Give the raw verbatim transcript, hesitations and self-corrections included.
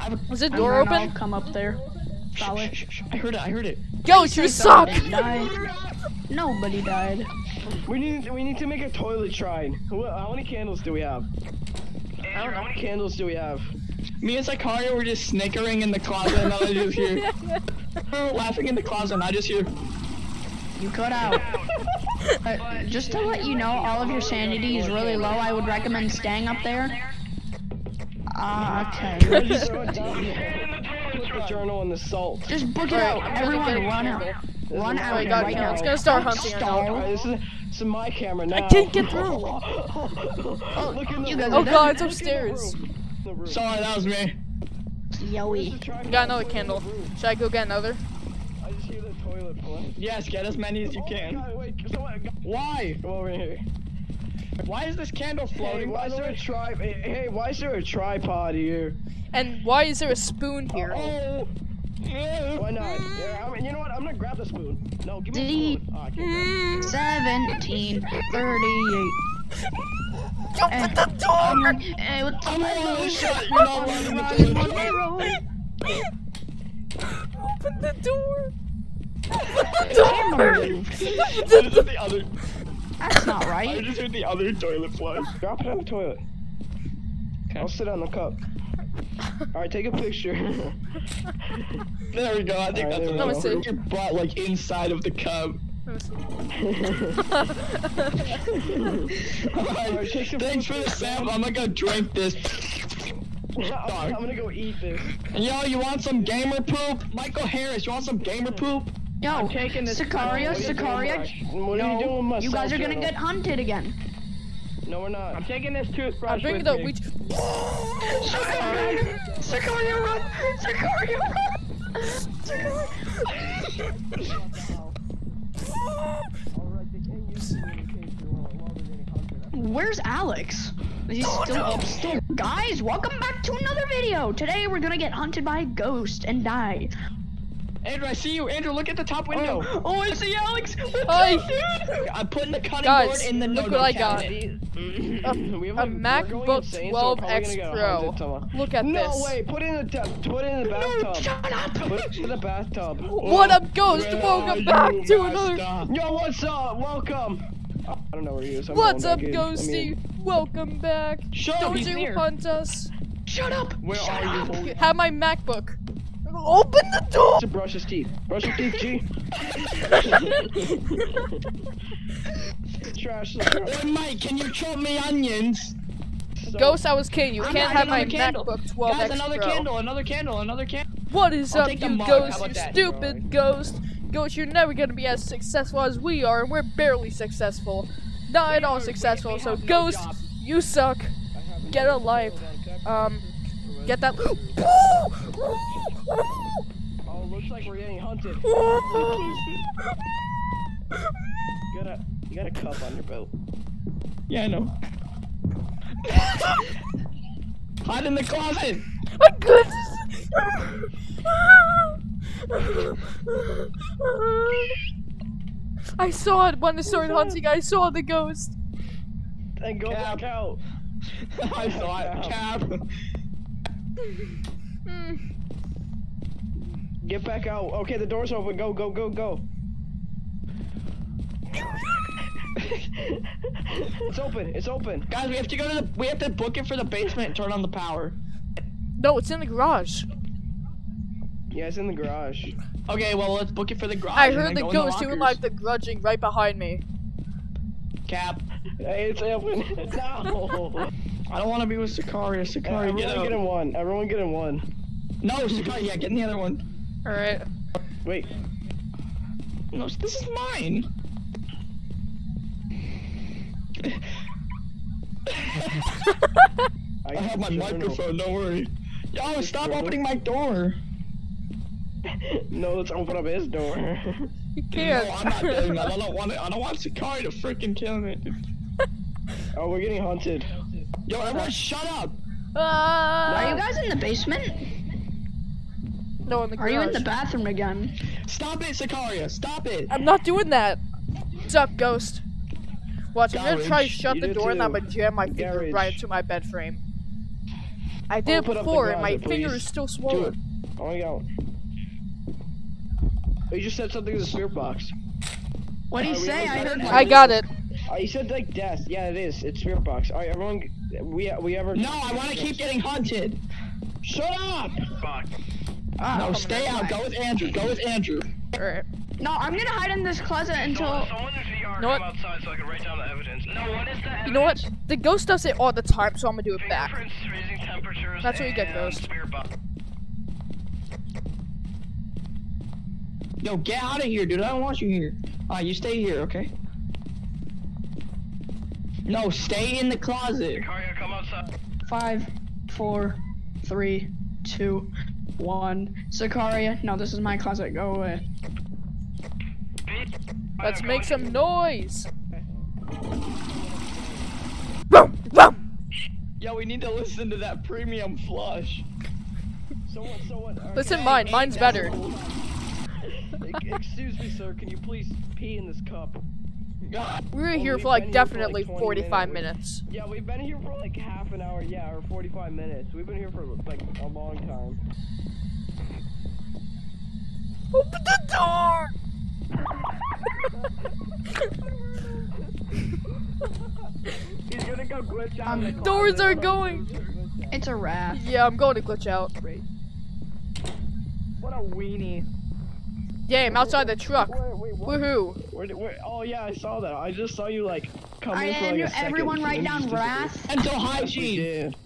I was, was it door open? I'll come up there. Probably. Shh, shh, shh. I heard it. I heard it. Yo, you suck. Died. Nobody died. We need. We need to make a toilet shrine. How many candles do we have? Andrew, how many candles do we have? Me and Sicario were just snickering in the closet, and I just hear laughing in the closet, and I just hear. You cut out. uh, just to let you know, all of your sanity is really low. I would recommend staying up there. Ah, uh, okay. Just put the journal and the salt. Just book it out. Everyone, run out. Run out right now. It's gonna start hunting. This is this is my camera now. I can't get through. Oh, you guys. Oh God, it's upstairs. Sorry, that was me. Yoey. Got another candle. Should I go get another? Yes, get as many as you can. Oh God, wait, someone, why? Come over here. Why is this candle floating? Hey, why is there a tri Hey, why is there a tripod here? And why is there a spoon here? Oh. Why not? Yeah, I mean, you know what? I'm gonna grab the spoon. No, give me the spoon. Oh, I can't Seventeen thirty-eight. You hey, put the door. Hey, what's the matter? Open the door. the other... That's not right. I just heard the other toilet flush. Drop it on the toilet. Okay. I'll sit on the cup. Alright, take a picture. There we go, I think right, that's enough. Put your butt like inside of the cup. Alright, thanks for the sample. I'm gonna go drink this. I'm gonna go eat this. Yo, you want some gamer poop? Michael Harris, you want some gamer poop? Yo, I'm taking this Sicario, Sicario, what are you doing, my you guys are gonna get hunted again. No, we're not. I'm taking this toothbrush. I'm bringing the we. Sicario, Sicario, run! Sicario, run! Sicario. Where's Alex? Is he still upstairs? Guys, welcome back to another video. Today we're gonna get hunted by a ghost and die. Andrew, I see you. Andrew, look at the top window. Oh, oh I see Alex. Hi. I'm putting the cutting guys, board in the look what cabinet. I got. a, we have a, a MacBook twelve X Pro. Look at no this. No way. Put it in the put it in the bathtub. No, shut up. Put it in the bathtub. What up, ghost? Where welcome back to another. Stop. Yo, what's up? Welcome. I don't know where he is. I'm what's up, ghosty? Welcome back. Shut don't up, you near. Hunt us. Shut up. Where shut are up. you? Have my MacBook. Open the door! To brush his teeth. Brush your teeth, G. Trash. Hey, Mike, can you chop me onions? So, Ghost, I was kidding. You I'm can't have my candle. MacBook twelve Guys, X another Pro. candle, another candle, another candle. What is I'll up, you ghost, you that? stupid right. ghost? Ghost, you're never gonna be as successful as we are, and we're barely successful. Not we at all we, successful, we so no Ghost, job. you suck. Get a life. Um, get that- Oh, looks like we're getting hunted. You got a, you got a cup on your belt. Yeah, I know. Hide in the closet. I could. I saw it when it started hunting. I saw the ghost. Then go back out. I saw it. Cap. Mm. Get back out. Okay, the door's open. Go, go, go, go. It's open. It's open. Guys, we have to go to the. We have to book it for the basement and turn on the power. No, it's in the garage. Yeah, it's in the garage. Okay, well, let's book it for the garage. I heard the ghost doing like the grudging right behind me. Cap. Hey, it's open. No. I don't want to be with Sicario. Sicario, yeah, everyone get in one. Everyone get in one. No, Sicario, yeah, get in the other one. All right. Wait. No, this is mine. I have my microphone. Don't worry. Yo, stop opening my door. No, let's open up his door. You can't. No, I'm not doing that. I don't want. I don't want Sicario to freaking kill me. Oh, we're getting haunted. Yo, everyone, shut up! Uh, Are you guys in the basement? No, in the garage. Are you in the bathroom again? Stop it, Sicario! Stop it! I'm not doing that. What's up, Ghost? Watch, garage. I'm gonna try to shut you the door too. and I'm gonna jam my finger garage. right into my bed frame. I did it before and my finger is still swollen. Oh my god. You just said something in the spirit box. What did you say? I heard. I got it. Uh, you said like death. Yeah, it is. It's spirit box. All right, everyone. We we ever. No, I want to keep getting hunted. Shut up. Fuck. Uh, no, stay out. Go with Andrew. Go with Andrew. All right. No, I'm gonna hide in this closet until. Someone in the yard come outside so I can write down the evidence. No, what is the evidence? You know what? The ghost does it all the time, so I'm gonna do it back. Freezing temperatures. That's what you get, ghost. Yo, get out of here, dude. I don't want you here. Alright, you stay here, okay? No, stay in the closet. Sicario, come outside. Five, four, three, two, one. Sicario, no, this is my closet. Go away. Let's make some noise. Boom, boom. Yo, we need to listen to that premium flush. So what? So what? Okay. Listen, mine. Mine's better. Excuse me, sir, can you please pee in this cup? We were here well, for like definitely for like forty-five minutes. We, yeah, we've been here for like half an hour, yeah, or forty-five minutes. We've been here for like a long time. Open the door! He's gonna go glitch out. Um, the doors closet. Are going! It's a wrap. Yeah, I'm going to glitch out. What a weenie. Yeah, I'm outside the truck. Woohoo! Where, where, oh yeah, I saw that. I just saw you like come in for like a second. Everyone write down wrath. Mental hygiene.